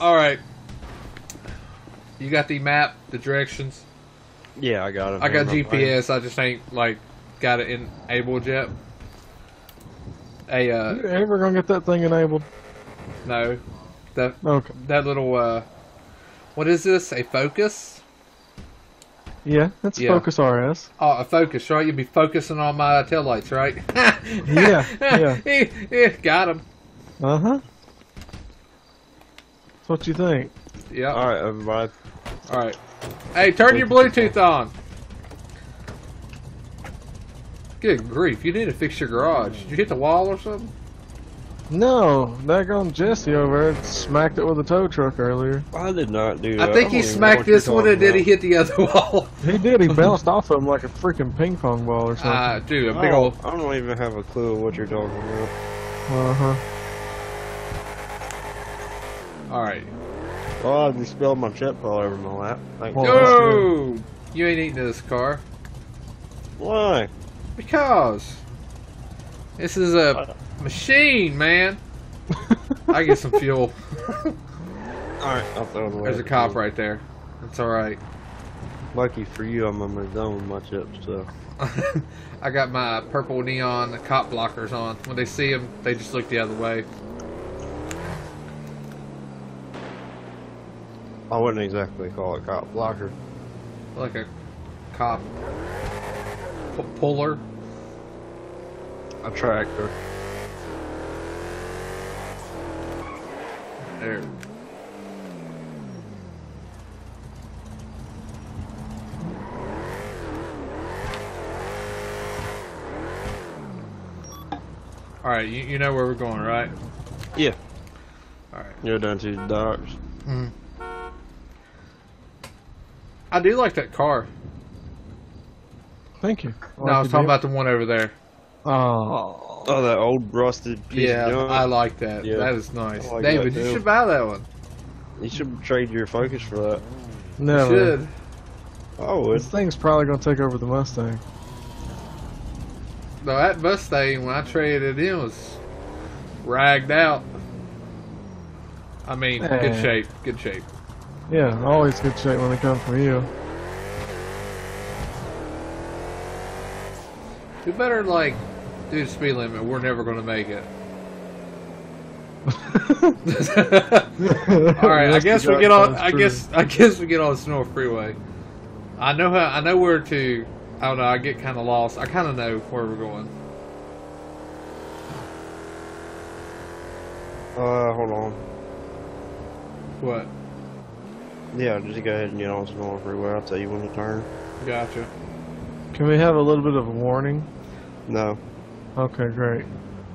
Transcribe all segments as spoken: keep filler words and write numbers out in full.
Alright. You got the map, the directions? Yeah, I got it. I got G P S, I just ain't, like, got it enabled yet. Hey, uh... You ever gonna get that thing enabled? No. That, okay. That little, uh... What is this? A Focus? Yeah, that's yeah. Focus R S. Oh, a Focus, right? You'll be focusing on my taillights, right? yeah, yeah. yeah, yeah. Got him. Uh-huh. That's what you think. Yeah. All right, everybody. All right. Hey, turn your Bluetooth on. Good grief. You need to fix your garage. Did you hit the wall or something? No, daggone Jesse over there smacked it with a tow truck earlier. I did not do that. I think he smacked this one and then he hit the other wall. He did. He bounced off of him like a freaking ping pong ball or something. Uh, dude, a big old... I don't even have a clue what you're talking about. Uh-huh. Alright. Well, I just spilled my chip all over my lap. Thank you. No! You ain't eating this car. Why? Because. This is a... machine, man. I get some fuel. All right, I'll throw it away. There's a cop right there. That's all right. Lucky for you, I'm on my zone much up, so. I got my purple neon cop blockers on. When they see them, they just look the other way. I wouldn't exactly call it cop blocker. Like a cop P puller. A tractor. There. Alright, you, you know where we're going, right? Yeah. Alright. You're down to the docks. Mm-hmm. I do like that car. Thank you. No, I was talking about the one over there. Oh. Oh, that old rusted piece yeah, of junk. I like that. Yeah. That is nice. Like David, you should buy that one. You should trade your Focus for that. No. You should. I would. This thing's probably going to take over the Mustang. No, that Mustang, when I traded it in, was ragged out. I mean, hey. Good shape. Good shape. Yeah, always good shape when they come from you. You better, like... Dude, speed limit, we're never going to make it. Alright, I guess we get on I guess I guess we get on the Snore Freeway. I know how I know where to I don't know, I get kinda lost. I kinda know where we're going. Uh hold on. What? Yeah, just go ahead and get on the Snore Freeway, I'll tell you when to turn. Gotcha. Can we have a little bit of a warning? No. Okay, great.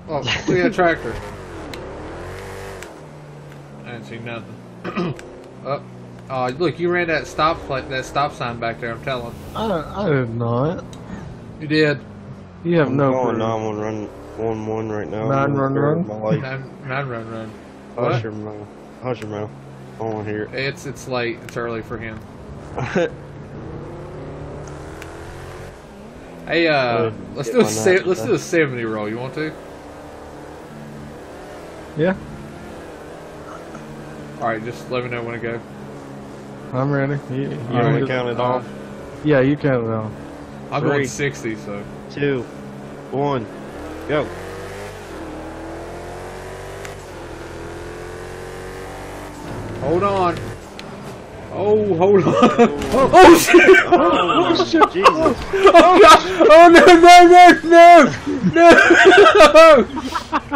Oh, we got a tractor. I didn't see nothing. oh, oh, look, you ran that stop like that stop sign back there. I'm telling. I I did not. You did. You have I'm no. Going nine one run one one right now. Nine run run. Nine, nine run run. Hush your mouth. Hush your mouth. I want to hear it. It's it's late. It's early for him. Hey, uh, uh let's do a let's do a seventy roll. You want to? Yeah. All right, just let me know when to go. I'm ready. You, you want to count it off? Yeah, you count it off. I'm going sixty. So two, one, go. Hold on. Oh, hold on. Oh, oh shit! Oh, shit. Jesus. Oh, God. Oh, no, no, no,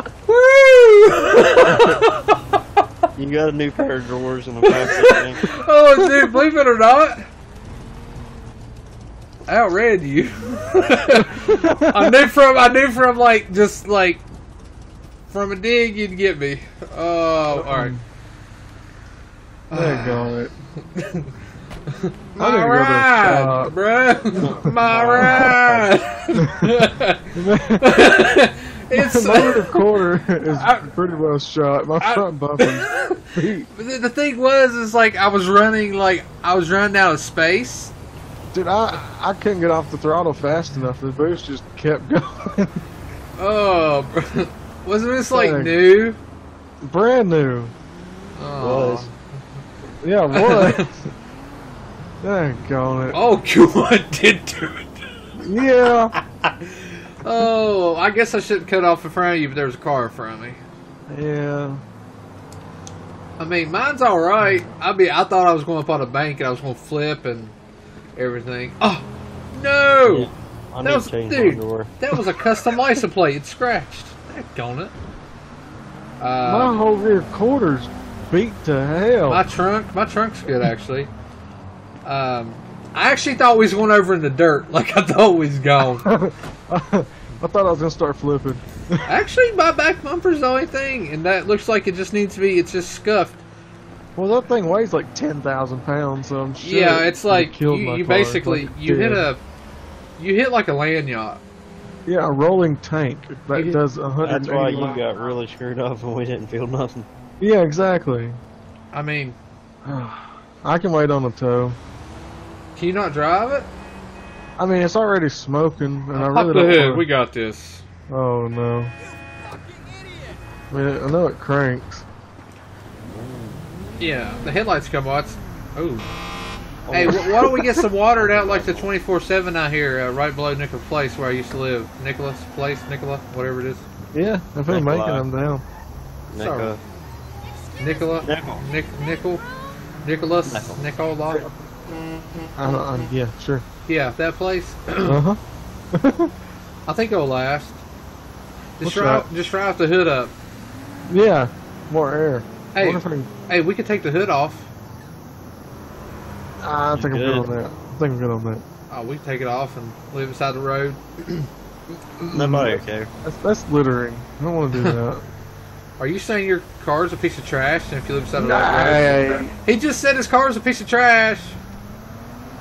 no! No! Woo! You got a new pair of drawers in the back of the Oh, dude, believe it or not, I outran you. I knew from, I knew from, like, just, like, from a dig, you'd get me. Oh, alright. There you go. My ride, bruh. My ride. It's my motor quarter is I, pretty well shot. My I, front bumper. The thing was, is like I was running, like I was running out of space. Dude, I I couldn't get off the throttle fast enough. The boost just kept going. Oh, bro. Wasn't this like, like new? Brand new. Oh. Was. Yeah, what? Doggone it. Oh, Q one did do it. Yeah. Oh, I guess I shouldn't cut off in front of you, but there was a car in front of me. Yeah. I mean, mine's alright. I mean, I thought I was going up on a bank and I was going to flip and everything. Oh, no! Yeah. I that, was, dude, that was a custom license plate. It scratched. Daggone it. Uh, my whole rear quarter's beat to hell. My trunk, my trunk's good, actually. um, I actually thought we was going over in the dirt. Like, I thought we was gone. I thought I was going to start flipping. Actually, my back bumper's the only thing, and that looks like it just needs to be, it's just scuffed. Well, that thing weighs like ten thousand pounds, so I'm sure. Yeah, it's like, you, you basically, like you dead. hit a, you hit like a land yacht. Yeah, a rolling tank that you does one hundred eighty. That's why you got really screwed up and we didn't feel nothing. Yeah, exactly. I mean, I can wait on the tow. Can you not drive it? I mean, it's already smoking, and I really don't wanna... We got this. Oh no! You fucking idiot! I mean, I know it cranks. Yeah, the headlights come on. It's... Oh. oh. Hey, why don't we get some water and out like the twenty-four seven out here, uh, right below Nicholas Place, where I used to live. Nicholas Place, Nicola, whatever it is. Yeah, I've been making them down. Nicola. Sorry. Nicola. Nicola. Nick. Nickel. Nicholas. Nicola. Nicola. I don't, I'm, yeah, sure. Yeah, that place. uh huh. I think it'll last. Just try, just try off the hood up. Yeah, more air. Hey, I... hey, we could take the hood off. I think I'm good on that. I think I'm good on that. Oh, we can take it off and leave it side the road. Nobody okay. That's, that's littering. I don't want to do that. Are you saying your car's a piece of trash? And if you live side of the road, he just said his car's a piece of trash.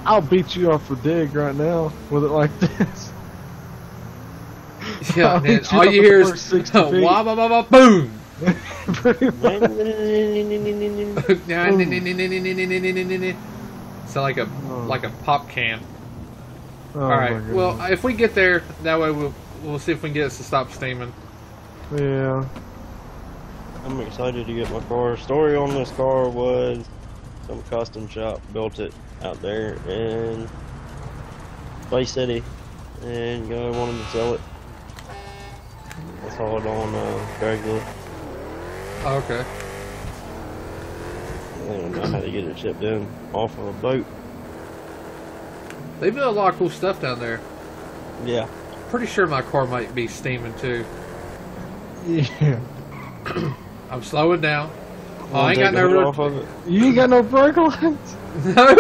I'll beat you off the dig right now with it like this. Yeah, man. All you hear is wah, wah, wah, wah, boom. It's like a oh. like a pop can. Oh, all right. Well, if we get there, that way we'll we'll see if we can get us to stop steaming. Yeah. I'm excited to get my car. Story on this car was some custom shop built it out there in Bay City, and I wanted to sell it. I saw it on uh, Craigslist. Oh, okay. I don't know how to get it shipped in off of a boat. They built a lot of cool stuff down there. Yeah. Pretty sure my car might be steaming too. Yeah. I'm slowing down. Oh, I ain't got no real... off of it. You ain't got no brake lights? No.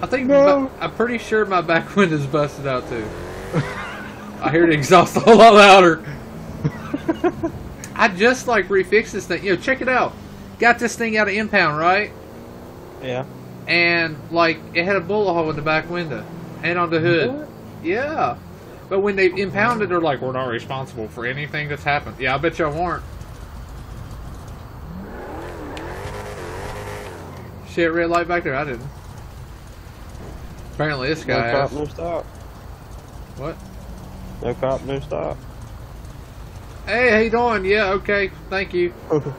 I think no. My, I'm pretty sure my back window's busted out too. I hear the exhaust a whole lot louder. I just like refixed this thing. You know, check it out. Got this thing out of impound, right? Yeah. And like it had a bullet hole in the back window and on the hood. What? Yeah. But when they impounded, they're like, we're not responsible for anything that's happened. Yeah, I bet y'all weren't. Shit, red light back there. I didn't. Apparently, this guy. No cop, no stop. What? No cop, no stop. Hey, how you doing? Yeah, okay, thank you. Okay.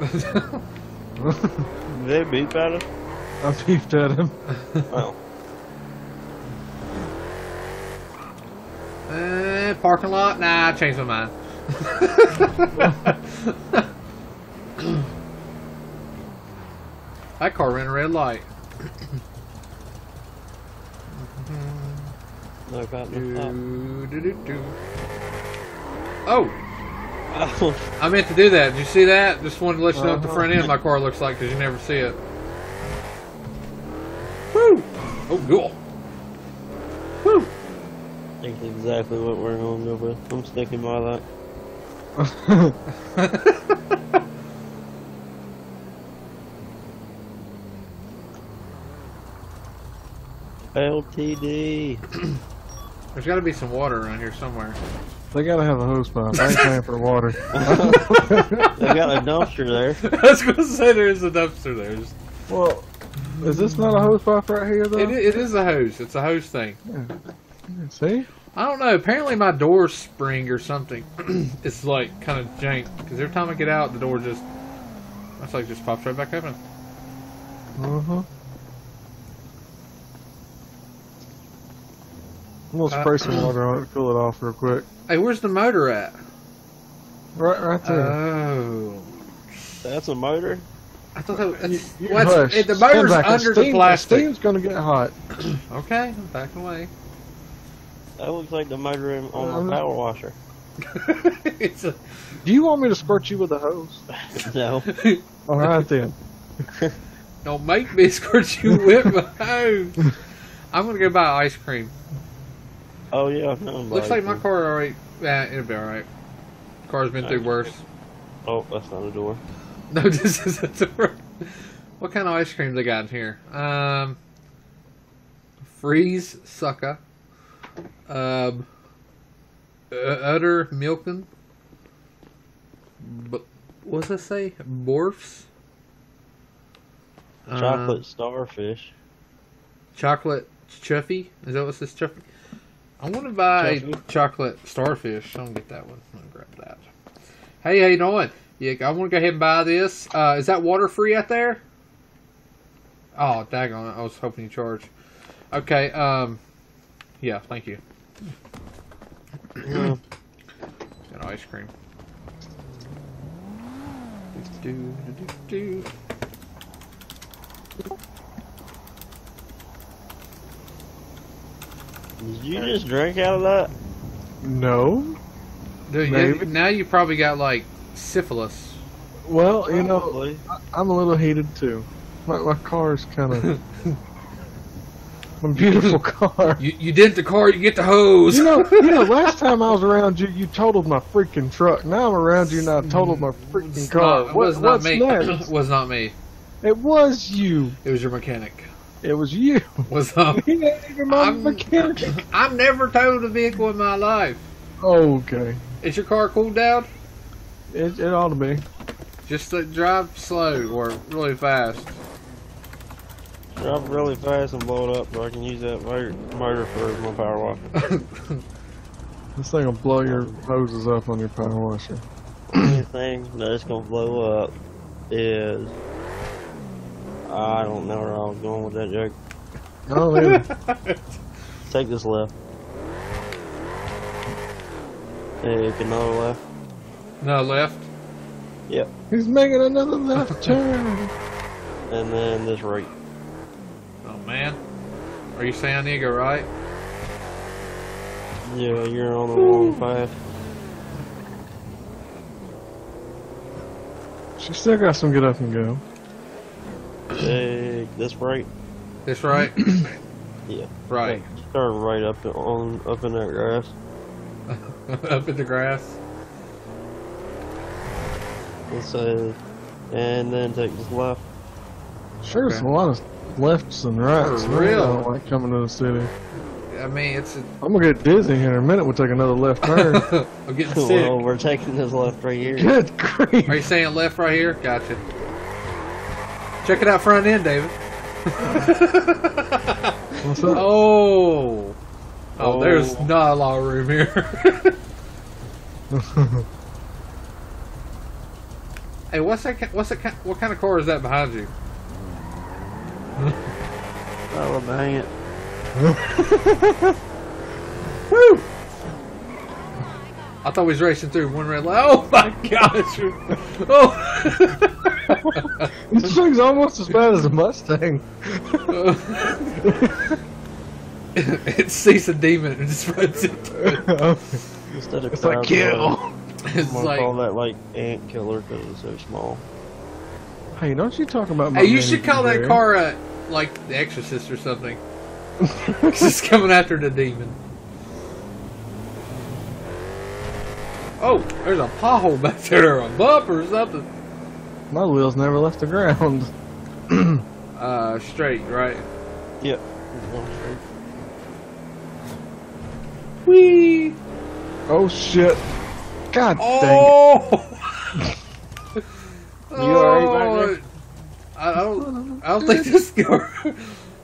Did they beep at him? I beeped at him. Wow. Uh, parking lot? Nah, I changed my mind. That car ran a red light. No cop, no stop. Do, do, do, do. Oh. oh! I meant to do that. Did you see that? Just wanted to let you know uh -huh. what the front end of my car looks like because you never see it. Woo! Oh, cool. Woo! That's exactly what we're going to do. I'm sticking by that. L T D. There's got to be some water around here somewhere. They gotta have a hose pump. I ain't paying for water. They got a dumpster there. I was gonna say there is a dumpster there. Well, is this not a hose pump right here though? It is, it is a hose. It's a hose thing. Yeah. See? I don't know. Apparently my door spring or something. It's like kind of jank because every time I get out, the door just, that's like just pops right back open. Mm-hmm. I'm going to space the water and cool it off real quick. Hey, where's the motor at? Right, right there. Oh. That's a motor? I thought that was... You, you well, it, the motor's under steam, the plastic. The steam's going to get hot. Okay, I'm backing away. That looks like the motor in, on um, my power washer. It's a... Do you want me to squirt you with a hose? No. All right, then. Don't make me squirt you with my hose. I'm going to go buy ice cream. Oh, yeah. Looks like my car already... Nah, it'll be alright. Car's been through worse. Oh, that's not a door. No, this is a door. What kind of ice cream they got in here? Um, freeze sucker. Um, utter milken. But what's that say? Borfs. Chocolate um, starfish. Chocolate chuffy. Is that what's this chuffy? I want to buy a chocolate starfish. I'm gonna get that one. I'm gonna grab that. Hey, how you doing? Yeah, I want to go ahead and buy this. Uh, is that water free out there? Oh, daggone! I was hoping you charged. Okay. Um. Yeah. Thank you. Yeah. Got ice cream. Do, do, do, do, do. Did you just drink out of that? No. Dude, you, now you probably got like syphilis. Well, you probably. know, I, I'm a little heated too. My, my car's kind of a beautiful car. You, you dent the car, you get the hose. You know, you know. Last time I was around you, you totaled my freaking truck. Now I'm around you, and I totaled my freaking it's car. Not, it was what, not me. Next? It was not me. It was you. It was your mechanic. It was you. What's up? He ain't even my mechanic. I've never towed a vehicle in my life. Okay. Is your car cooled down? It, it ought to be. Just uh, drive slow or really fast. Drive really fast and blow it up so I can use that motor for my power washer. This thing will blow your hoses up on your power washer. The only thing that's going to blow up is... I don't know where I was going with that joke. I don't know. Take this left. Hey, another left. No left? Yep. He's making another left turn. And then this right. Oh man. Are you saying I need to go right? Yeah, you're on the Ooh. wrong path. She still got some get up and go. Take this right. This right? Yeah. Right. Start right up to, on up in that grass. Up in the grass. Let's say, and then take this left. Sure, okay. There's a lot of lefts and rights. For real. I don't like coming to the city. I mean, it's. A... I'm gonna get dizzy here in a minute. We'll take another left turn. I'm getting sick. Well, we're taking this left right here. Good grief. Are you saying left right here? Gotcha. Check it out front end, David. What's up? Oh. oh, oh, there's not a lot of room here. Hey, what's that? What's that? What kind of car is that behind you? Oh, dang it! Woo! I thought we was racing through one red light. Oh my gosh! Oh! This thing's almost as bad as a Mustang. It sees a demon and just runs into it. Instead of it's like kill. It's I'm like call that like ant killer because it's so small. Hey, don't you talk about? My hey, you should call that car uh, like The Exorcist or something. It's coming after the demon. Oh, there's a pothole back there, or a bump or something. My wheels never left the ground. uh, straight, right? Yep. Whee! Oh shit! God oh. dang it! You alright back there? I don't. I don't think this car.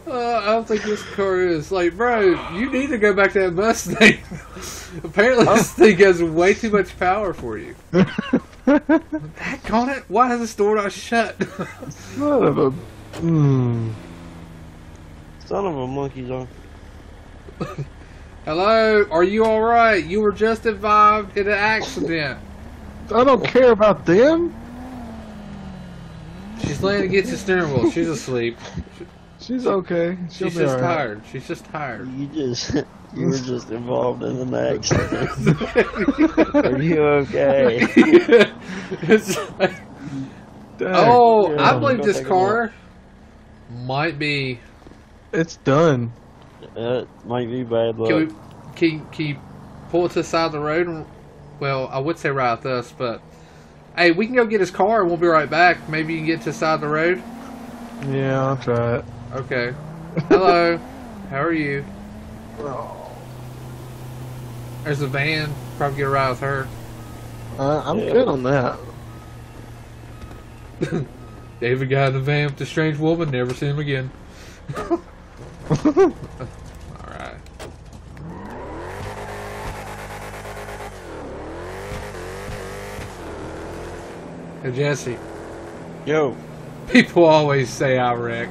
Uh, I don't think this car is like, bro. You need to go back to that Mustang. Apparently, oh. this thing has way too much power for you. Heck on it! Why has this door not shut? Son of a Hmm. Son of a monkey, John. Hello, are you alright? You were just involved in an accident. I don't care about them. She's laying against the steering wheel. She's asleep. She's okay. She'll She's be just right. tired. She's just tired. You just, you were just involved in an accident. Are you okay? It's like, dang, oh, yeah, I believe this car might be. It's done. That might be bad luck. Can, we, can, can you pull it to the side of the road? And, well, I would say right at us, but hey, we can go get his car and we'll be right back. Maybe you can get to the side of the road. Yeah, I'll try it. Okay. Hello. How are you? Oh. There's a van. Probably get a ride with her. Uh, I'm yeah. good on that. David got in the van with the strange woman. Never see him again. All right. Hey, Jesse. Yo. People always say I wreck.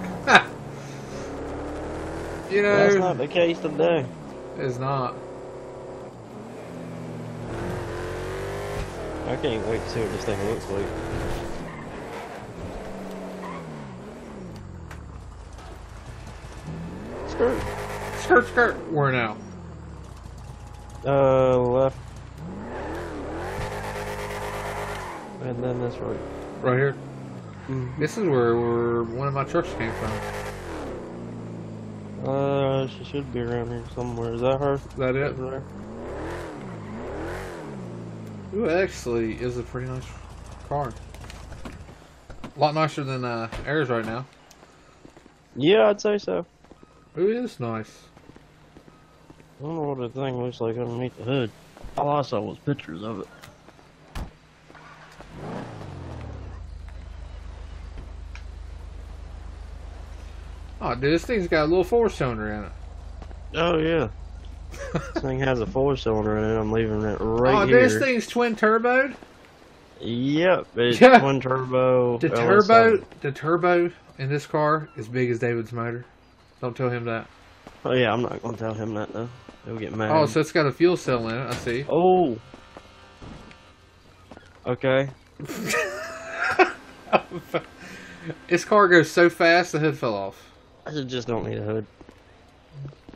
You know. That's not the case today. It's not. I can't wait to see what this thing looks like. Skirt. Skirt, skirt. Where now? Uh, left. And then this right. Right here? This is where, where one of my trucks came from. Uh, she should be around here somewhere. Is that her? Is that it? There? Ooh, it actually is a pretty nice car. A lot nicer than uh, ours right now. Yeah, I'd say so. Ooh, it is nice. I don't know what the thing looks like underneath the hood. All I saw was pictures of it. Oh, dude, this thing's got a little four-cylinder in it. Oh, yeah. This thing has a four-cylinder in it. I'm leaving it right oh, here. Oh, this thing's twin-turboed? Yep, it's yeah. twin-turbo. The turbo, the turbo in this car is big as David's motor. Don't tell him that. Oh, yeah, I'm not going to tell him that, though. He'll get mad. Oh, so it's got a fuel cell in it. I see. Oh. Okay. This car goes so fast, the hood fell off. I just don't need a hood.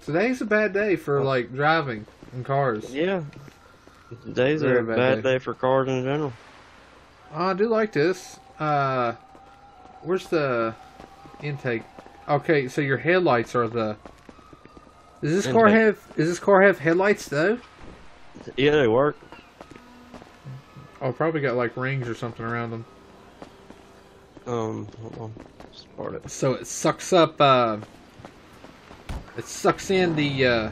Today's a bad day for like driving and cars. Yeah. Today's Very a bad, bad day. day for cars in general. Oh, I do like this. Uh, where's the intake? Okay, so your headlights are the. Does this intake. car have? Does this car have headlights though? Yeah, they work. Oh, probably got like rings or something around them. Um. Hold on. It. So it sucks up, uh, it sucks in the, uh,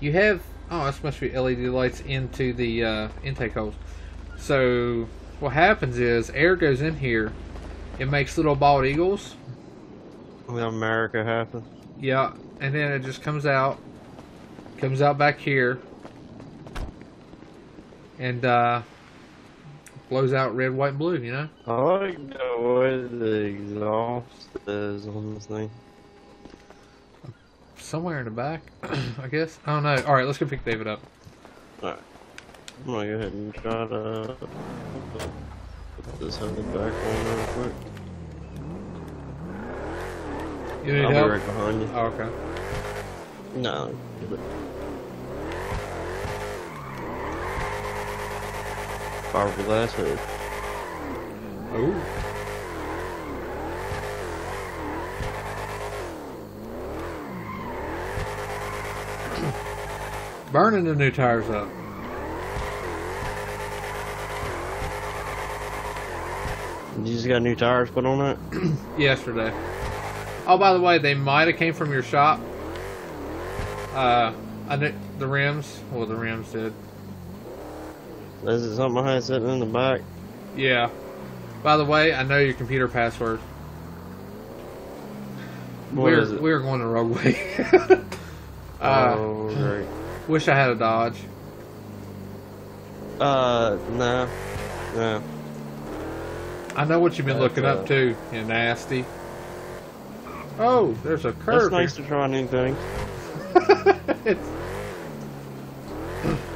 you have, oh, this must be L E D lights into the uh, intake holes. So what happens is air goes in here, it makes little bald eagles. When America happens. Yeah, and then it just comes out, comes out back here, and uh, blows out red, white, and blue, you know? I like the way the exhaust is on this thing. Somewhere in the back, I guess. I don't know. Alright, let's go pick David up. Alright. I'm gonna go ahead and try to put this on the back on real quick. You need I'll help? Be right behind you. Oh, okay. No. Fiberglass hood. Oh. Burning the new tires up. You just got new tires put on it? Yesterday. Oh, by the way, they might have came from your shop. Uh, I knew the rims. Well, the rims did. Is it something I had sitting in the back? Yeah. By the way, I know your computer password. What we're, is it? We're going the wrong way. uh, oh, great. Wish I had a Dodge. Uh, no. No. I know what you've been That's looking up, too. You're nasty. Oh, there's a curve. That's nice here. To try a new thing.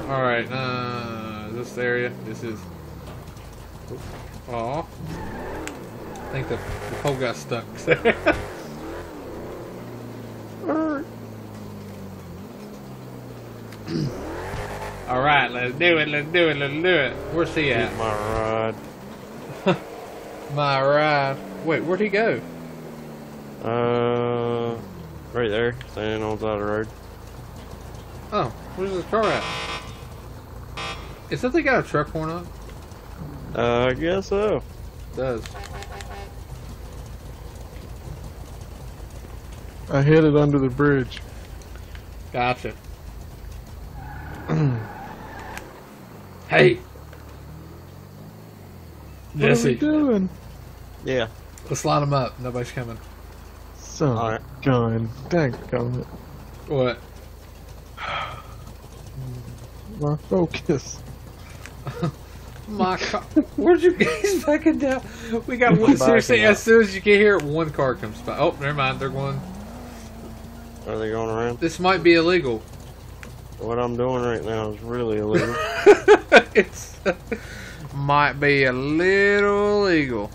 Alright, uh, this area, this is... Aw. I think the, the pole got stuck. Alright, let's do it, let's do it, let's do it. Where's he at? My ride. My ride. Wait, where'd he go? Uh, right there, standing on the side of the road. Oh, where's this car at? Is that they got a truck horn up? Uh, I guess so. It does. I hid it under the bridge. Gotcha. Hey! Jesse. What are we doing? Yeah. Let's line them up. Nobody's coming. So right. Gun. Dang it. What? My focus. My car. Where'd you guys fucking down? We got one. Seriously, as soon as you get here, one car comes by. Oh, never mind. They're going. Are they going around? This might be illegal. What I'm doing right now is really illegal. It's uh, might be a little illegal.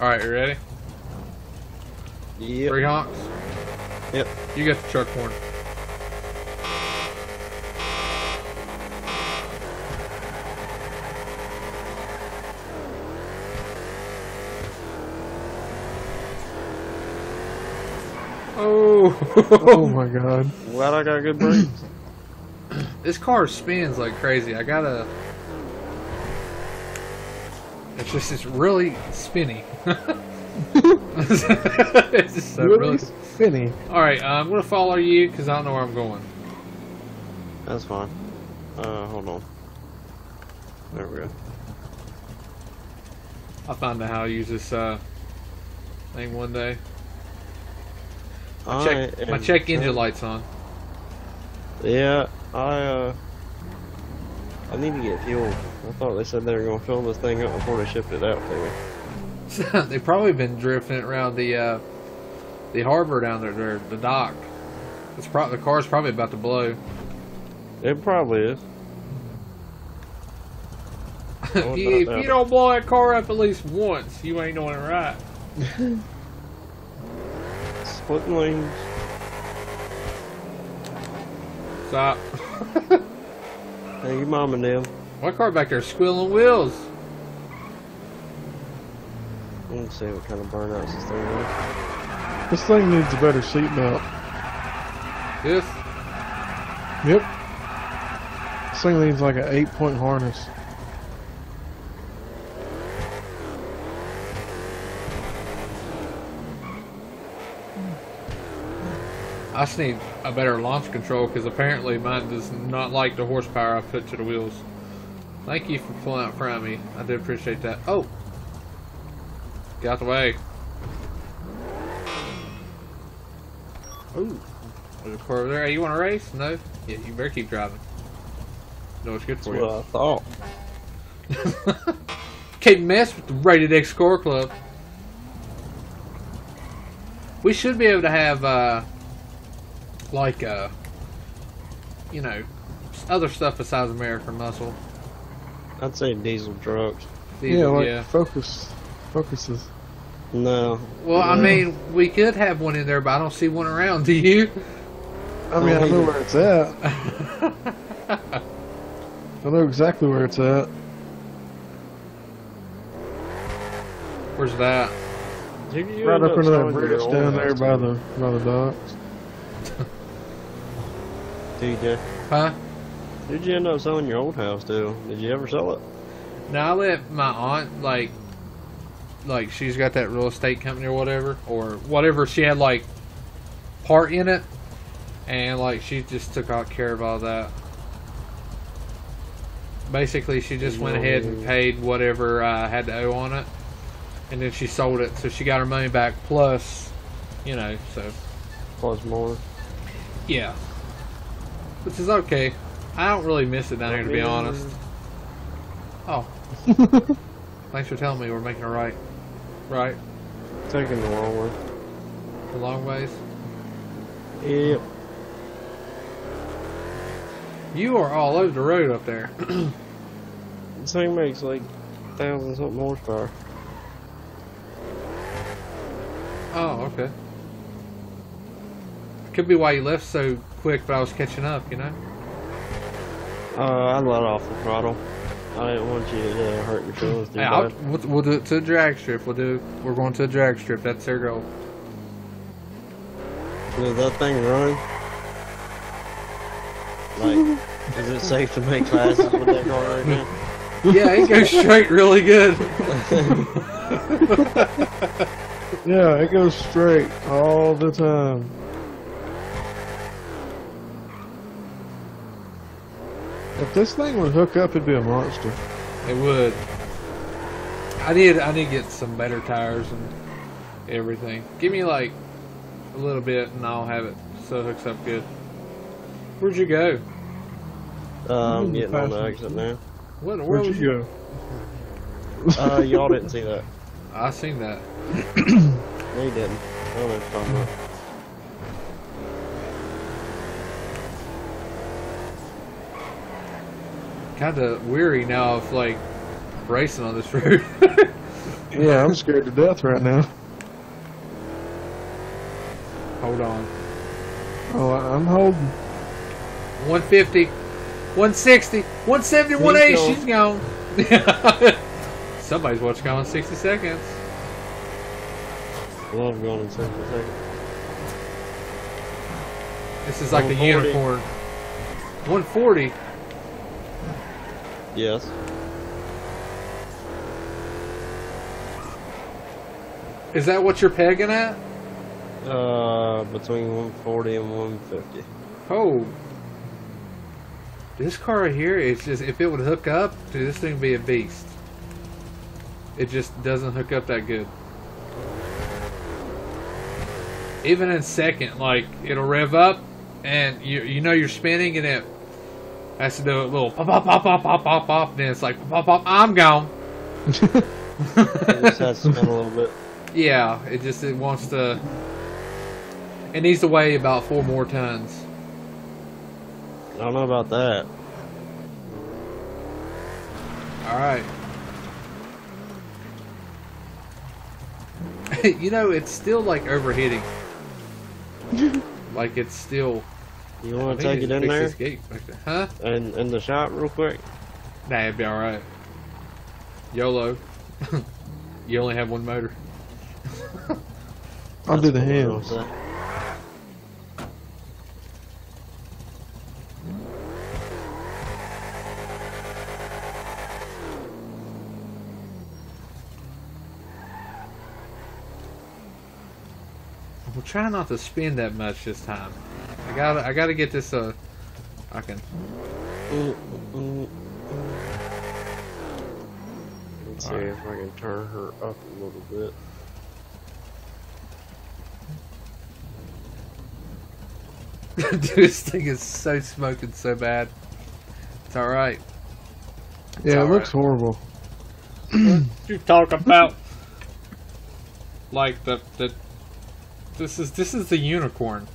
All right, you ready? Yep. Three honks. Yep. You got the truck horn. Oh my god. Glad I got good brakes. This car spins like crazy. I gotta... It's just it's really spinny. It's just so really, really spinny. Alright, uh, I'm gonna follow you because I don't know where I'm going. That's fine. Uh, hold on. There we go. I'll find out how to use this uh, thing one day. My check, my check engine light's on. Yeah, I uh, I need to get fuel. I thought they said they were gonna fill this thing up before they shipped it out to me. They've probably been drifting it around the uh, the harbor down there, there the dock. It's probably the car's probably about to blow. It probably is. if you, if you don't blow that car up at least once, you ain't doing it right. Split lanes. Stop. Hey, your mom and them. My car back there squealing wheels. I don't see what kind of burnouts this thing is. This thing needs a better seat belt. This? Yep. This thing needs like an eight point harness. I just need a better launch control because apparently mine does not like the horsepower I put to the wheels. Thank you for pulling out from me. I do appreciate that. Oh! Get out the way. Ooh. There's a car over there. Hey, you want to race? No? Yeah, you better keep driving. No, it's good for That's you. What I thought. Can't mess with the Rated X Car Club. We should be able to have, uh, like, uh, you know, other stuff besides American Muscle. I'd say diesel trucks. Diesel, yeah, like yeah. Focus. Focuses. No. Well, no. I mean, we could have one in there, but I don't see one around. Do you? I mean, I know where it's at. I know exactly where it's at. Where's that? You, you right up under that bridge down there by the, by the docks. D J. Huh? Did you end up selling your old house too? Did you ever sell it? No, I let my aunt like, like she's got that real estate company or whatever, or whatever she had like part in it, and like she just took out care of all that. Basically, she just went ahead and paid whatever I had to owe on it, and then she sold it, so she got her money back plus, you know, so plus more. Yeah. Which is okay. I don't really miss it down here, to be honest. Oh. Thanks for telling me we're making a right. Right. Taking the long way. The long ways? Yep. You are all over the road up there. This thing makes like thousand something horsepower. Oh, okay. Could be why you left so quick, but I was catching up, you know? Uh, I let off the throttle. I didn't want you to uh, hurt your feelings. Yeah, we'll, we'll do it to a drag strip. We'll do. We're going to a drag strip. That's their goal. Does that thing run? Like, is it safe to make classes with that car right now? Yeah, it goes straight really good. Yeah, it goes straight all the time. If this thing would hook up, it'd be a monster. It would. I did. I did get some better tires and everything. Give me like a little bit, and I'll have it so it hooks up good. Where'd you go? Um, getting on the exit now. What, where Where'd you go? Uh, y'all didn't see that. I seen that. They didn't. I don't know what you're talking about. Kind of weary now of like racing on this road. Yeah, I'm scared to death right now. Hold on. Oh, I'm holding. one fifty, one sixty, one seventy, one eighty. Go. She's gone. Somebody's watching Gone in sixty Seconds. I love Gone in sixty Seconds. This is like a unicorn. one forty. Yes. Is that what you're pegging at? Uh, between one forty and one fifty. Oh. This car right here is just, if it would hook up, dude, this thing would be a beast. It just doesn't hook up that good. Even in second, like, it'll rev up, and you you know you're spinning, and it has to do a little pop, pop, pop, pop, pop, pop, pop, and then it's like, pop, pop, pop, I'm gone. It just has to spin a little bit. Yeah, it just, it wants to, it needs to weigh about four more tons. I don't know about that. Alright. You know, it's still like overheating. Like it's still. You want to take it in there? Huh? And in the shop real quick? Nah, it'd be alright. YOLO. You only have one motor. I'll do the hands. We'll try not to spin that much this time. I gotta, I gotta get this. Uh, I can. Ooh, ooh, ooh. Let's see if I can turn her up a little bit. Dude, this thing is so smoking so bad. It's all right. It's yeah, all it looks right. Horrible. What you talking about? Like the the. This is this is the unicorn.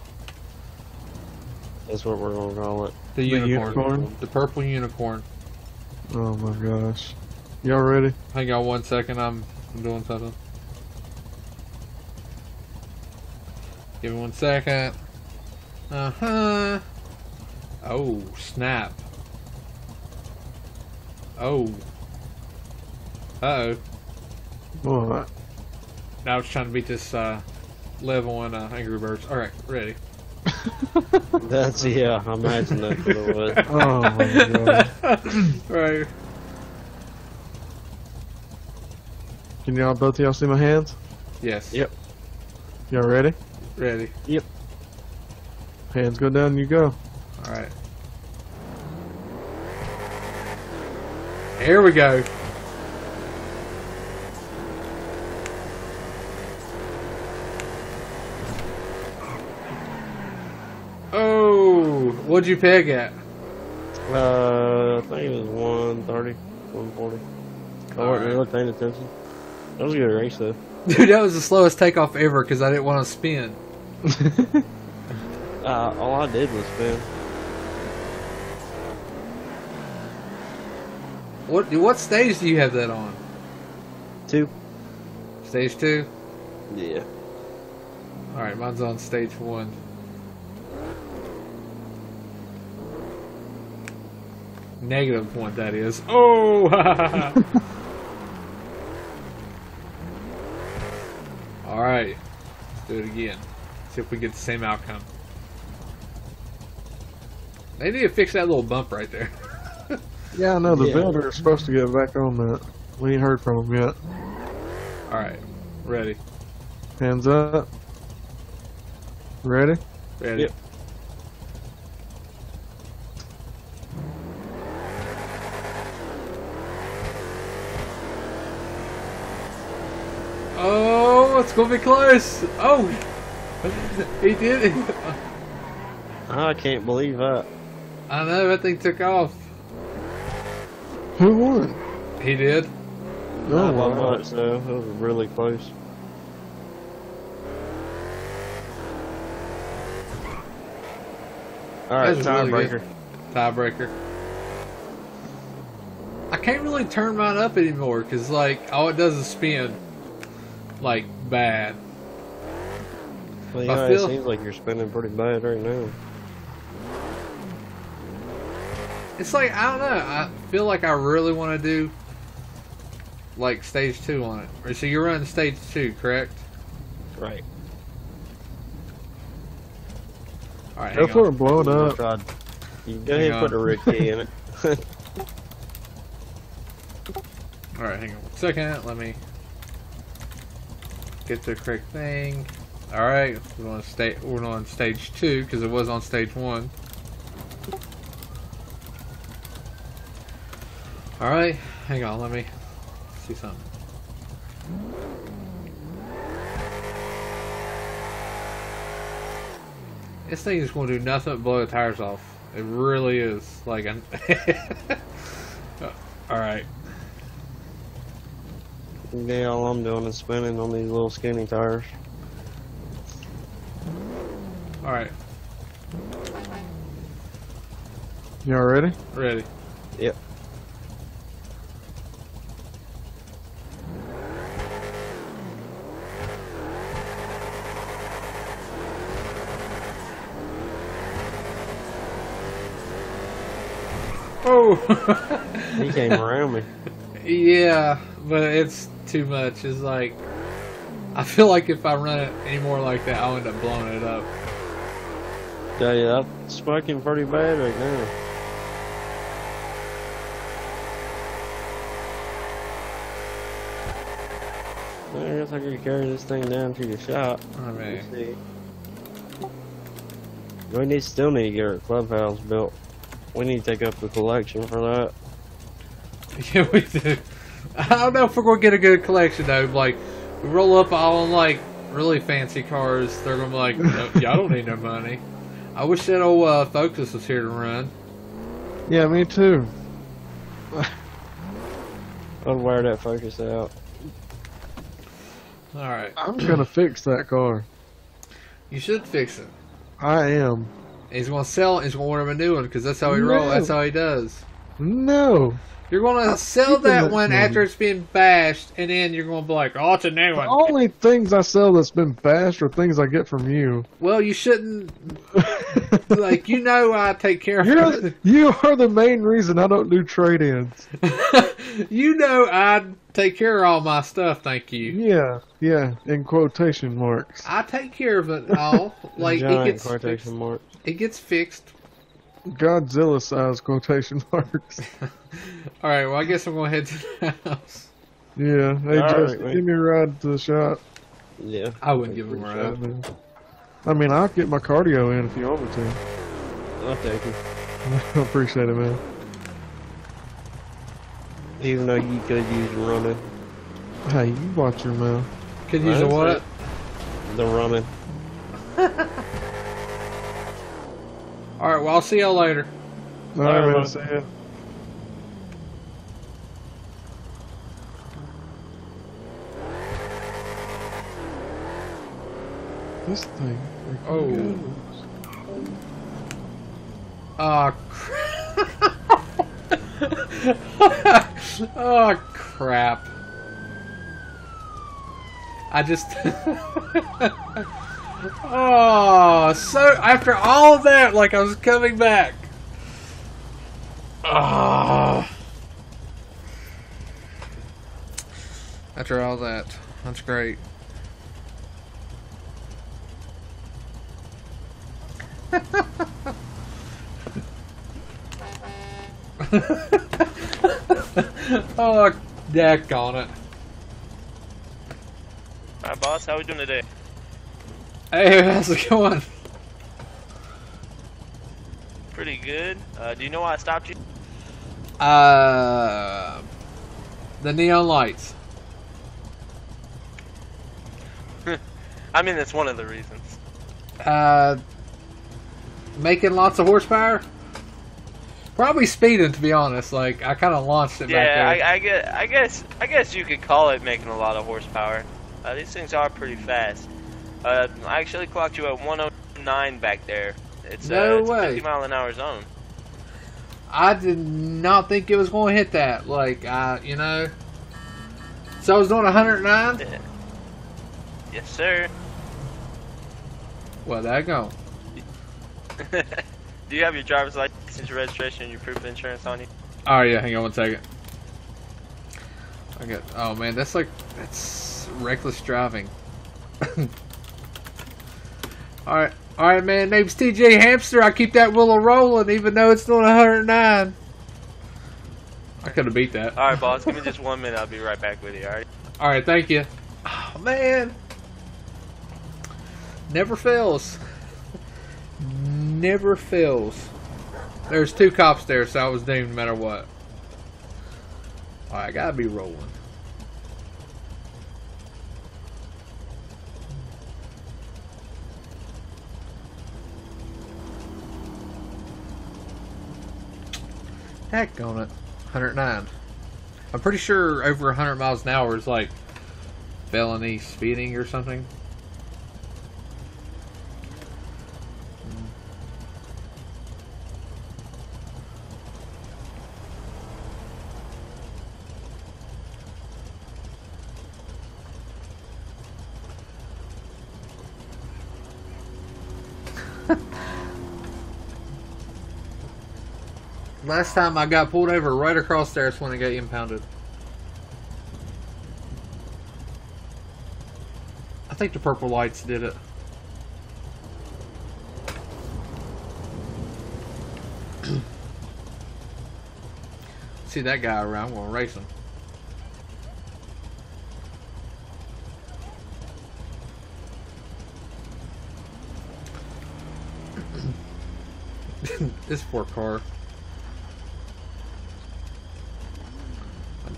That's what we're gonna call it. The, the unicorn. unicorn. The purple unicorn. Oh my gosh! Y'all ready? Hang on one second. I'm I'm doing something. Give me one second. Uh huh. Oh snap! Oh. Uh oh. What? Now it's trying to beat this. Uh, Level on uh, Angry Birds. All right, ready. That's yeah. I imagine that for the wood. Oh my god! Right. Can y'all both of y'all see my hands? Yes. Yep. Y'all ready? Ready. Yep. Hands go down. You go. All right. Here we go. What'd you peg at? Uh, I think it was one thirty. one forty. I wasn't really paying attention. That was a good race, though. Dude, that was the slowest takeoff ever because I didn't want to spin. uh, all I did was spin. What what stage do you have that on? Two. Stage two? Yeah. Alright, mine's on stage one. Negative point, that is. Oh! Alright. Let's do it again. See if we get the same outcome. They need to fix that little bump right there. Yeah, I know. The yeah. builder is supposed to get back on that. We ain't heard from him yet. Alright. Ready. Hands up. Ready? Ready. Yep. Oh, it's gonna be close. Oh, he did it. I can't believe that. I know, that thing took off. Who won? He did. No, why not? So it was really close. All right, tiebreaker. Tiebreaker. I can't really turn mine up anymore because, like, all it does is spin. Like, bad. Well, yeah, I feel... it seems like you're spinning pretty bad right now. It's like, I don't know. I feel like I really want to do, like, stage two on it. So you're running stage two, correct? Right. All right, that's what blown up. God. You go hang ahead and put a rig key in it. All right, hang on one second. Let me get the correct thing. All right, we're on stage. We're on stage two because it was on stage one. All right, hang on. Let me see something. This thing is going to do nothing but blow the tires off. It really is. Like, an oh, alright. Yeah, all I'm doing is spinning on these little skinny tires. Alright. Y'all ready? Ready. Yep. He came around me. Yeah, but it's too much. It's like, I feel like if I run it any more like that, I'll end up blowing it up. Yeah, yeah, I'm spiking pretty bad right now. I guess I could carry this thing down to your shop. I mean, see. We need, still need to get our clubhouse built. We need to take up the collection for that. Yeah, we do. I don't know if we're going to get a good collection, though. Like, we roll up all in, like, really fancy cars. They're going to be like, nope, y'all don't need no money. I wish that old uh, Focus was here to run. Yeah, me too. I'll wear that Focus out. Alright. I'm going to fix that car. You should fix it. I am. He's gonna sell it. He's gonna order him a new one because that's how he no. rolls. That's how he does. No, you're gonna sell that one after it's been bashed, and then you're gonna be like, "Oh, it's a new one." The only things I sell that's been bashed are things I get from you. Well, you shouldn't. Like, you know, I take care of you. You are the main reason I don't do trade-ins. You know, I take care of all my stuff. Thank you. Yeah, yeah. In quotation marks. I take care of it all. Like, it gets quotation marks. It gets fixed. Godzilla size quotation marks. Alright, well, I guess I'm going to head to the house. Yeah, hey, just right, give me a ride to the shop. Yeah. I wouldn't give him a ride. Man. I mean, I'll get my cardio in if you want me to. I'll take it. I appreciate it, man. Even though you could use running. Hey, you watch your mouth. Could use a what? The running. Alright, well, I'll see y'all later. Alright, man. See ya. this thing freaking oh. goes. Oh, crap. Oh, crap. I just... Oh, so after all of that, like I was coming back. Oh. After all that, that's great. Oh, deck on it. Hi boss, how we doing today? Hey, how's it going? Pretty good. Uh, do you know why I stopped you? Uh, the neon lights. I mean, that's one of the reasons. Uh, making lots of horsepower? Probably speeding, to be honest. Like, I kind of launched it yeah, back there. I, I guess, I guess, I guess you could call it making a lot of horsepower. Uh, these things are pretty fast. Uh, I actually clocked you at one oh nine back there. It's, no uh, it's way. a fifty mile an hour zone. I did not think it was going to hit that. Like, I, you know. So I was doing one oh nine? Yeah. Yes, sir. Well, there you go. Do you have your driver's license, your registration, and your proof of insurance on you? Oh, yeah. Hang on one second. I got, oh, man. That's like, that's reckless driving. Alright, alright man, name's T J Hamster, I keep that wheel rolling even though it's doing one oh nine. I could have beat that. Alright boss, give me just one minute, I'll be right back with you, alright? Alright, thank you. Oh man. Never fails. Never fails. There's two cops there, so I was doomed no matter what. Alright, I gotta be rolling. Heck on it. one oh nine. I'm pretty sure over one hundred miles an hour is like felony speeding or something. Last time I got pulled over right across there, that's when I got impounded. I think the purple lights did it. See that guy around, I'm gonna race him. This poor car.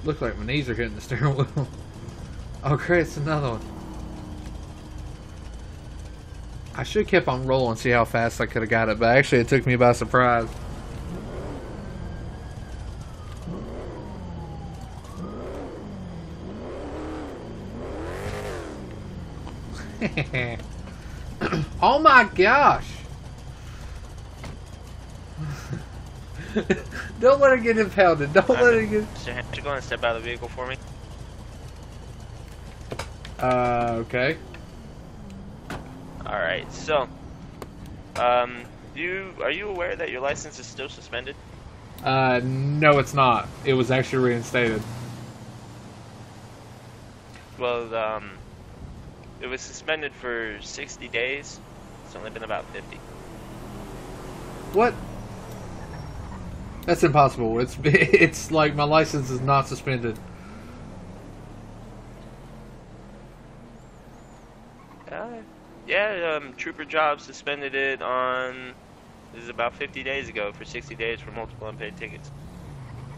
Look like my knees are hitting the steering wheel. Oh great, it's another one. I should have kept on rolling, see how fast I could have got it, but actually it took me by surprise. Oh my gosh! Don't let it get impounded. Don't let it get. Mister Hampshire, go ahead and step out of the vehicle for me. Uh, okay. Alright, so. Um, you are you aware that your license is still suspended? Uh, no, it's not. It was actually reinstated. Well, um, it was suspended for sixty days. It's only been about fifty. What? That's impossible. It's it's like my license is not suspended. Uh, yeah, um, Trooper Jobs suspended it on, this is about fifty days ago, for sixty days for multiple unpaid tickets.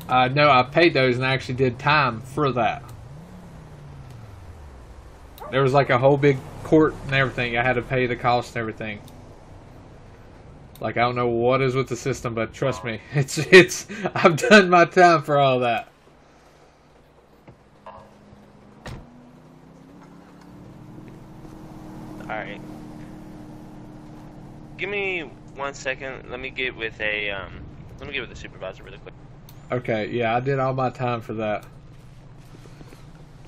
Uh, no, I paid those and I actually did time for that. There was like a whole big court and everything. I had to pay the cost and everything. Like, I don't know what is with the system, but trust me, it's, it's, I've done my time for all that. Alright. give me one second. Let me get with a um, let me get with the supervisor really quick. Okay, yeah, I did all my time for that.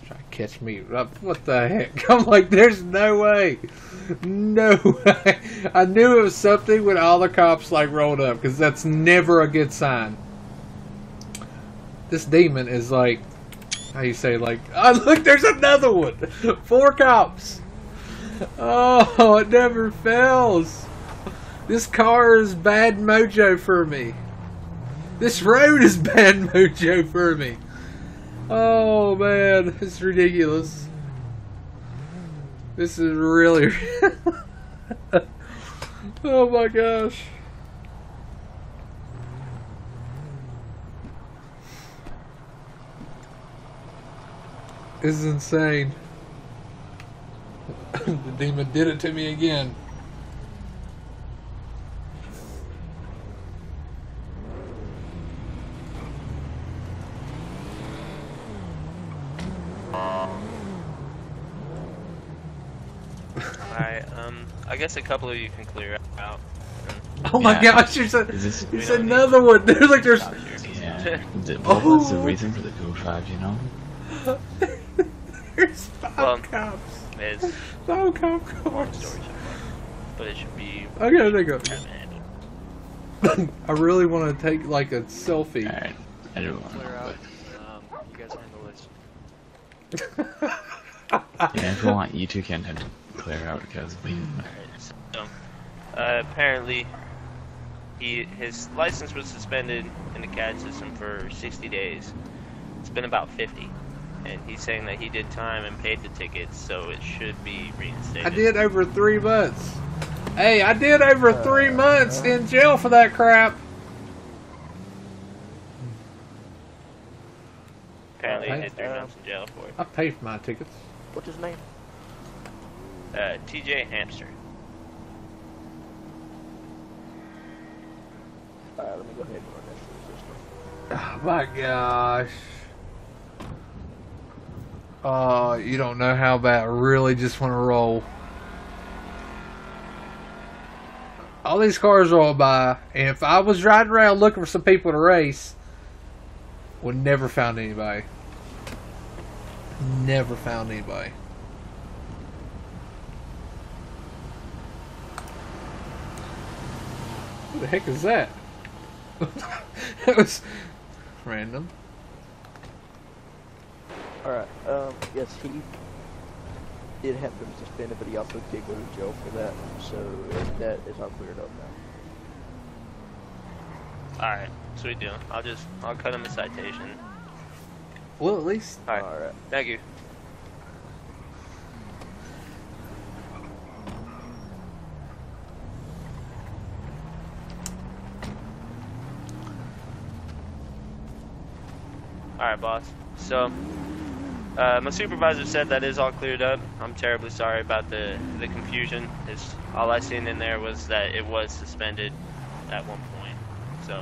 Try to catch me up. What the heck? I'm like, there's no way, no way. I knew it was something when all the cops like rolled up, because that's never a good sign. This demon is like, how you say, like, oh look, there's another one. Four cops. Oh, it never fails. This car is bad mojo for me. This road is bad mojo for me. Oh man, it's ridiculous. This is really oh my gosh. This is insane. The demon did it to me again. Alright, um, I guess a couple of you can clear out. Oh my yeah. gosh, there's, a, this, there's another need... one. There's like, there's. Yeah. Oh. That's the reason for the go five, you know? There's five well, cops. It's no cop cars. But it should be. Okay, there you go. I really want to take like a selfie. Alright, I do want to. Um, you guys handle this. Yeah, if you want, you two can have to clear out because we. Alright, so. Uh, apparently, he, his license was suspended in the C A D system for sixty days. It's been about fifty. And he's saying that he did time and paid the tickets, so it should be reinstated. I did over three months. Hey, I did over uh, three months uh, in jail for that crap. Apparently, I did three uh, months in jail for it. I paid for my tickets. What's his name? Uh, T J Hamster. Alright, let me go ahead and run that. Oh my gosh. Oh, uh, you don't know how bad I really just want to roll. All these cars roll by, and if I was riding around looking for some people to race, would never found anybody. Never found anybody. What the heck is that? That was random. Alright, um, yes, he did have them suspended, but he also did go to jail for that, so that is all cleared up now. Alright, sweet deal. I'll just, I'll cut him a citation. Well, at least. Alright, all right. Thank you. Alright, boss. So... Uh, my supervisor said that is all cleared up. I'm terribly sorry about the, the confusion. It's, all I seen in there was that it was suspended at one point. So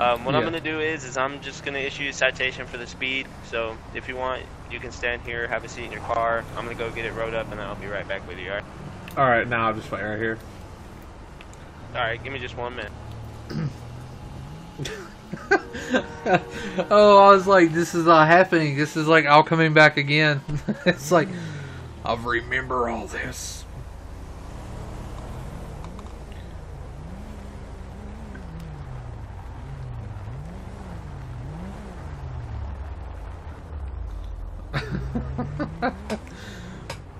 um, what yeah. I'm going to do is, is I'm just going to issue a citation for the speed. So if you want, you can stand here, have a seat in your car. I'm going to go get it rode up, and I'll be right back with you, all right? All right, now I'll just wait right here. All right, give me just one minute. Oh, I was like, this is not happening. This is like all coming back again. It's like, I'll remember all this.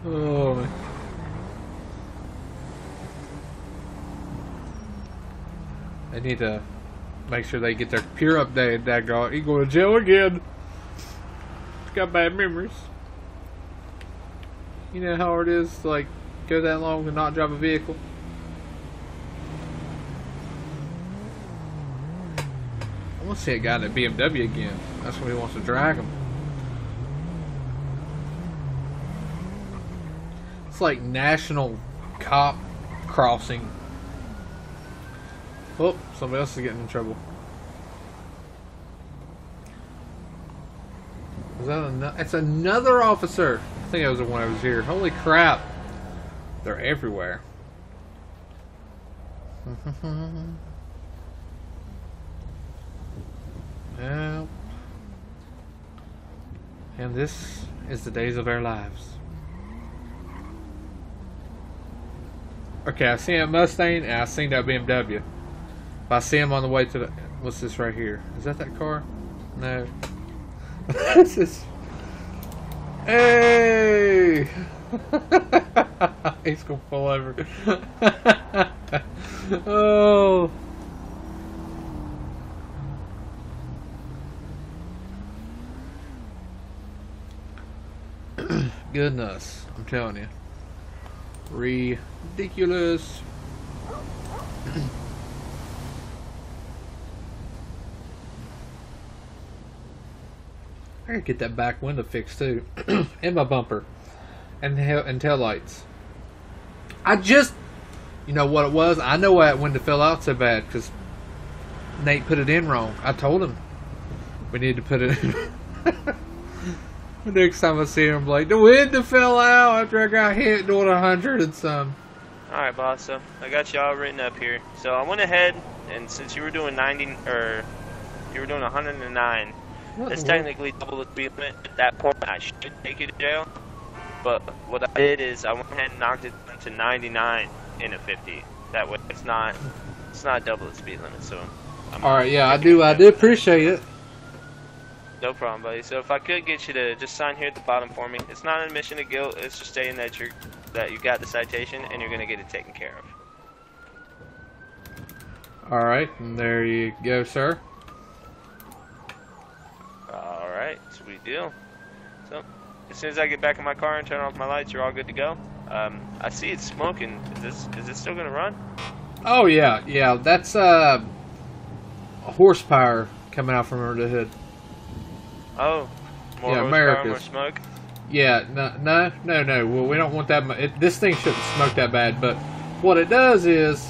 Oh, man. I need to make sure they get their computer updated. That guy, he going to jail again. He's got bad memories. You know how it is to, like, go that long and not drive a vehicle. I want to see a guy in a B M W again. That's when he wants to drag him. It's like national cop crossing. Oh, somebody else is getting in trouble. Is that another? It's another officer. I think that was the one I was here. Holy crap! They're everywhere. Yep. And this is the days of our lives. Okay, I've seen that Mustang and I've seen that B M W. If I see him on the way to the... What's this right here? Is that that car? No. This is... Hey! He's gonna pull over. Oh. Goodness, I'm telling you. Ridiculous. I gotta get that back window fixed too, and my bumper, and hell, and tail lights. I just, you know what it was. I know why that window fell out so bad because Nate put it in wrong. I told him we need to put it in. The next time I see him, I'm like, the window fell out after I got hit doing a hundred and some. All right, boss. So I got y'all written up here. So I went ahead, and since you were doing ninety or you were doing a hundred and nine. It's technically double the speed limit. At that point, I should take you to jail. But what I did is I went ahead and knocked it down to ninety-nine in a fifty. That way, it's not it's not double the speed limit. So, I'm all right, yeah, I do, I do appreciate it. No problem, buddy. So if I could get you to just sign here at the bottom for me, it's not an admission of guilt. It's just stating that you're that you got the citation and you're gonna get it taken care of. All right, and there you go, sir. Alright, sweet deal. So, as soon as I get back in my car and turn off my lights, you're all good to go. Um, I see it's smoking. Is this is it still gonna run? Oh yeah, yeah. That's uh, horsepower coming out from under the hood. Oh, more yeah, horsepower, more smoke. Yeah, no, no, no, no. Well, we don't want that. It, this thing shouldn't smoke that bad. But what it does is,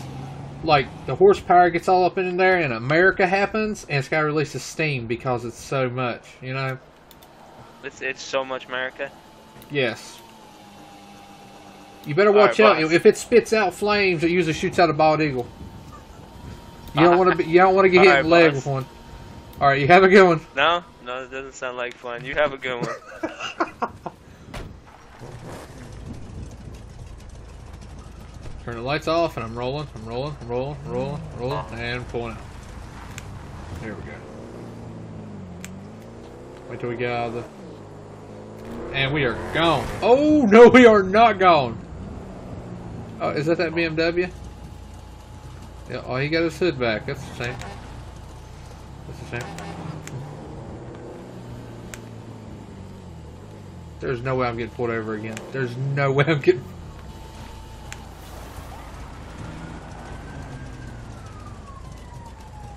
like, the horsepower gets all up in there and America happens and it's got to release the steam because it's so much, you know? It's, it's so much America? Yes. You better watch out. If it spits out flames, it usually shoots out a bald eagle. You don't want to you don't want to get hit in the leg with one. Alright, you have a good one. No, no, it doesn't sound like fun. You have a good one. Turn the lights off, and I'm rolling, I'm rolling, I'm rolling, I'm rolling, I'm rolling, and pulling out. There we go. Wait till we get out of the... And we are gone. Oh, no, we are not gone. Oh, is that that B M W? Yeah, oh, he got his hood back. That's the same. That's the same. There's no way I'm getting pulled over again. There's no way I'm getting...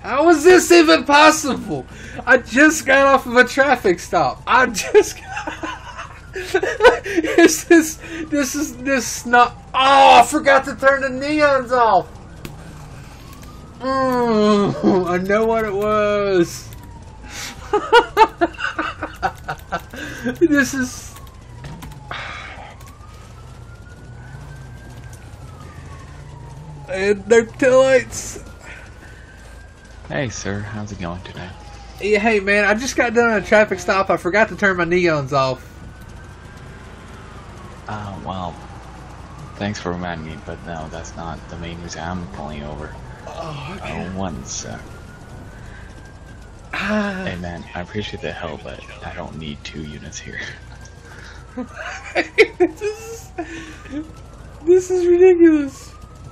How is this even possible? I just got off of a traffic stop. I just got... This is... This is... This not... Oh, I forgot to turn the neons off. Mm, I know what it was. This is... And no taillights. Hey sir, how's it going today? Yeah, hey man, I just got done on a traffic stop. I forgot to turn my neons off. Uh, well, thanks for reminding me, but no, that's not the main reason I'm pulling over. Oh, okay. Uh, one sec. Ah. Hey man, I appreciate the help, but I don't need two units here. This is... This is ridiculous.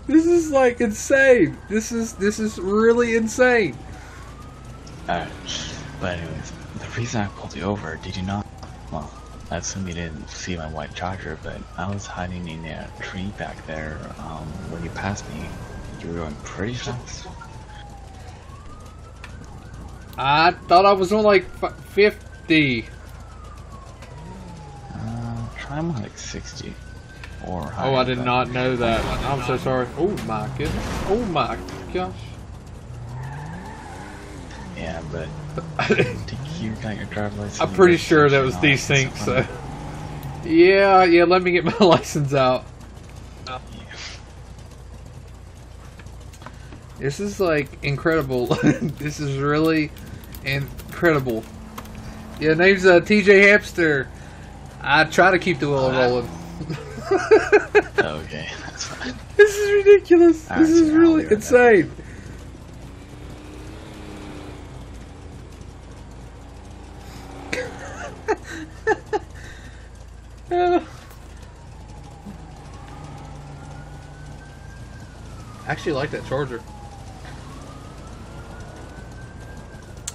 This is like insane. This is this is really insane. Alright, but anyways, the reason I pulled you over, did you not? Well, I assume you didn't see my white Charger, but I was hiding in a tree back there. Um, when you passed me, you were going pretty fast. I thought I was on like fifty. Uh, try more like sixty. Or oh, I did not know that. I'm so sorry. Oh my goodness. Oh my gosh. Yeah, but you got your driver's license. I'm pretty sure that was desync. So yeah, yeah. Let me get my license out. Yeah. This is like incredible. This is really incredible. Yeah, name's uh, T J Hamster. I try to keep the wheel uh, rolling. Okay, that's fine. This is ridiculous. All this right, is so really insane. uh, I actually like that Charger.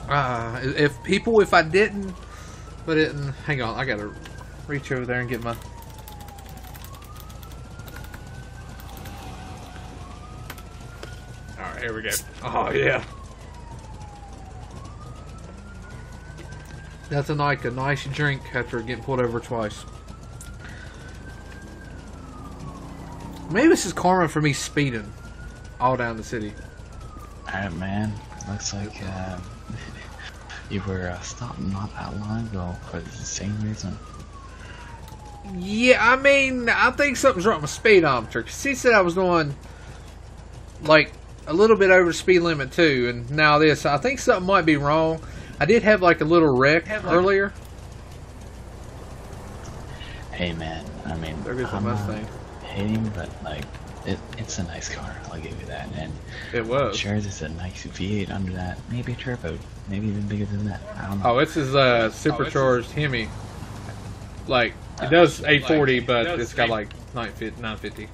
Uh, if people, if I didn't, but it, hang on, I gotta reach over there and get my. Alright, here we go. Oh, yeah. That's a, like a nice drink after getting pulled over twice. Maybe this is karma for me speeding all down the city. Alright, man. Looks like, uh... you were uh, stopped not that long ago for the same reason. Yeah, I mean, I think something's wrong with my speedometer, because he said I was going like a little bit over the speed limit too, and now this, I think something might be wrong. I did have like a little wreck earlier. Hey man, I mean, there goes the Mustang. Uh, hating, but like it, it's a nice car. I'll give you that. And it was. I'm sure, there's a nice V eight under that. Maybe a turbo. Maybe even bigger than that. I don't know. Oh, this is a supercharged Hemi. Like it does eight forty, but it's got like nine fifty.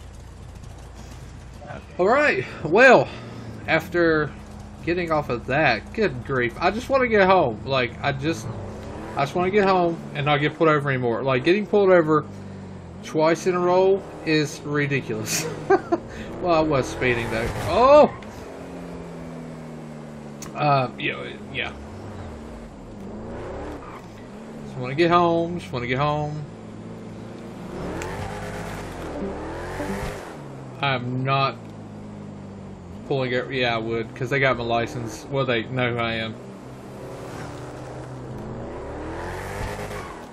All right. Well, after getting off of that, good grief! I just want to get home. Like I just, I just want to get home and not get pulled over anymore. Like getting pulled over twice in a row is ridiculous. Well, I was speeding though. Oh. Uh, yeah, yeah. Just want to get home. Just want to get home. I'm not pulling it. Yeah, I would, because they got my license. Well, they know who I am.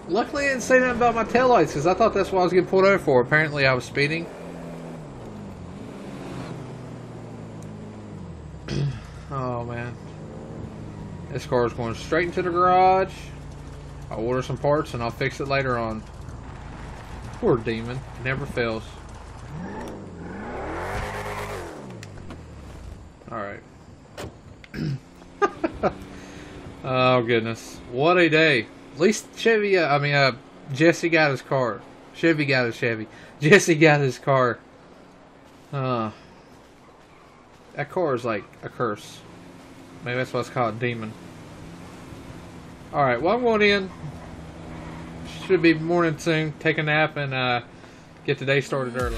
Luckily, I didn't say nothing about my taillights, because I thought that's what I was getting pulled over for. Apparently, I was speeding. Oh, man. This car is going straight into the garage. I'll order some parts and I'll fix it later on. Poor Demon. Never fails. Alright. Oh, goodness. What a day. At least Chevy, uh, I mean, uh, Jesse got his car. Chevy got his Chevy. Jesse got his car. Uh, that car is like a curse. Maybe that's why it's called Demon. Alright, well, I'm going in. Should be morning soon. Take a nap and uh, get the day started early.